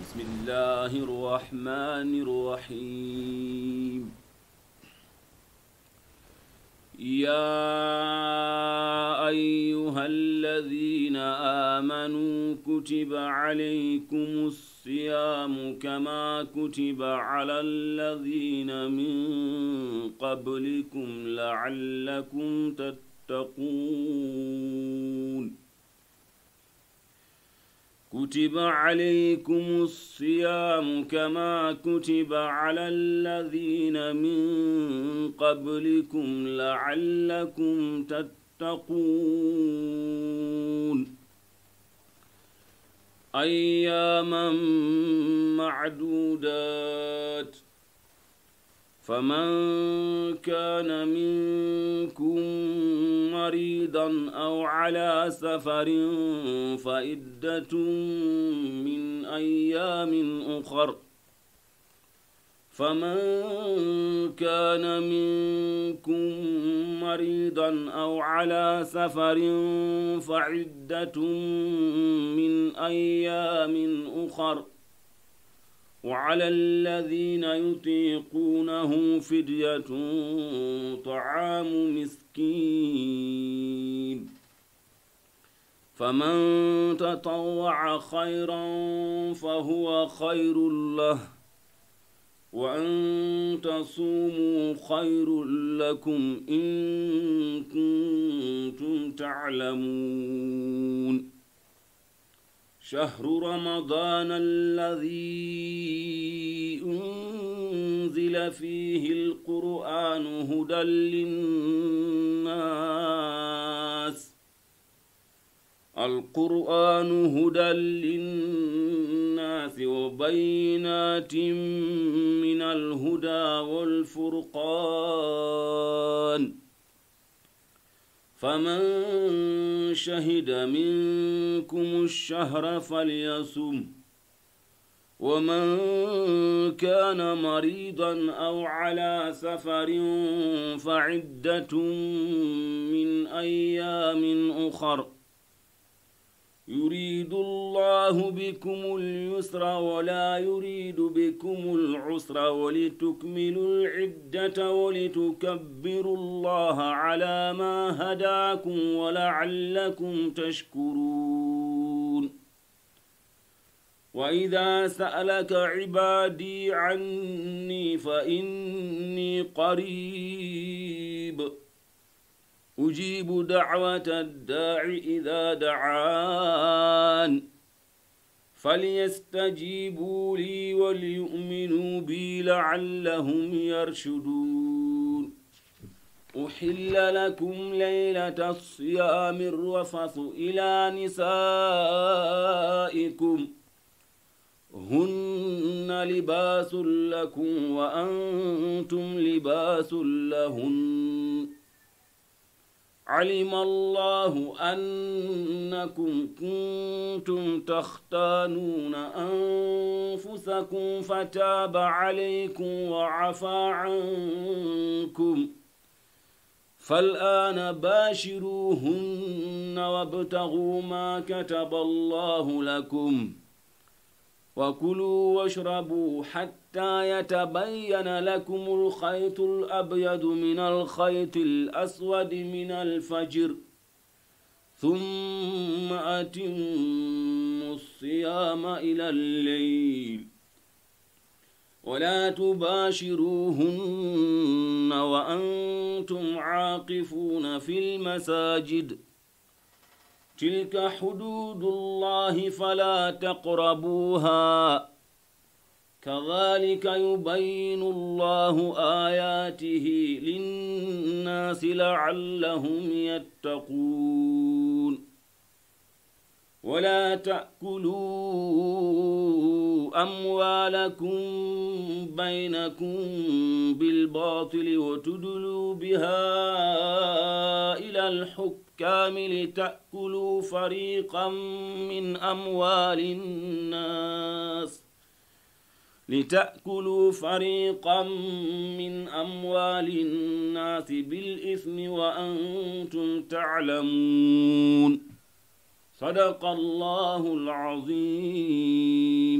بسم الله الرحمن الرحيم. يا أيها الذين آمنوا كتب عليكم الصيام كما كتب على الذين من قبلكم لعلكم تتقون. كتب عليكم الصيام كما كتب على الذين من قبلكم لعلكم تتقون. أياما معدودات، فمن كان منكم مريضا أو على سفر فعدة من أيام أخر، فمن كان منكم مريضا أو على سفر فعدة من أيام أخر، وعلى الذين يطيقونه فدية طعام مسكين، فمن تطوع خيرا فهو خير له، وأن تصوموا خير لكم إن كنتم تعلمون. شهر رمضان الذي أنزل فيه القرآن هدى للناس وبينات من الهدى والفرقان، فمن شهد منكم الشهر فليصم، ومن كان مريضا أو على سفر فعدة من أيام أخر، يريد الله بكم اليسر ولا يريد بكم العسر، ولتكملوا العدة ولتكبروا الله على ما هداكم ولعلكم تشكرون. وإذا سألك عبادي عني فإني قريب، أجيب دعوة الداع إذا دعان، فليستجيبوا لي وليؤمنوا بي لعلهم يرشدون. أحل لكم ليلة الصيام الرفث إلى نسائكم، هن لباس لكم وأنتم لباس لهن، علم الله أنكم كنتم تختانون أنفسكم فتاب عليكم وعفى عنكم، فالآن باشروهن وابتغوا ما كتب الله لكم، وكلوا واشربوا حتى يتبين لكم الخيط الأبيض من الخيط الأسود من الفجر، ثم أتموا الصيام إلى الليل، ولا تباشروهن وأنتم عاكفون في المساجد، تلك حدود الله فلا تقربوها، كذلك يبين الله آياته للناس لعلهم يتقون. ولا تأكلوا أموالكم بينكم بالباطل وتدلوا بها إلى الحكم كامل، تأكلوا فريقا من أموال الناس بالإثم وأنتم تعلمون. صدق الله العظيم.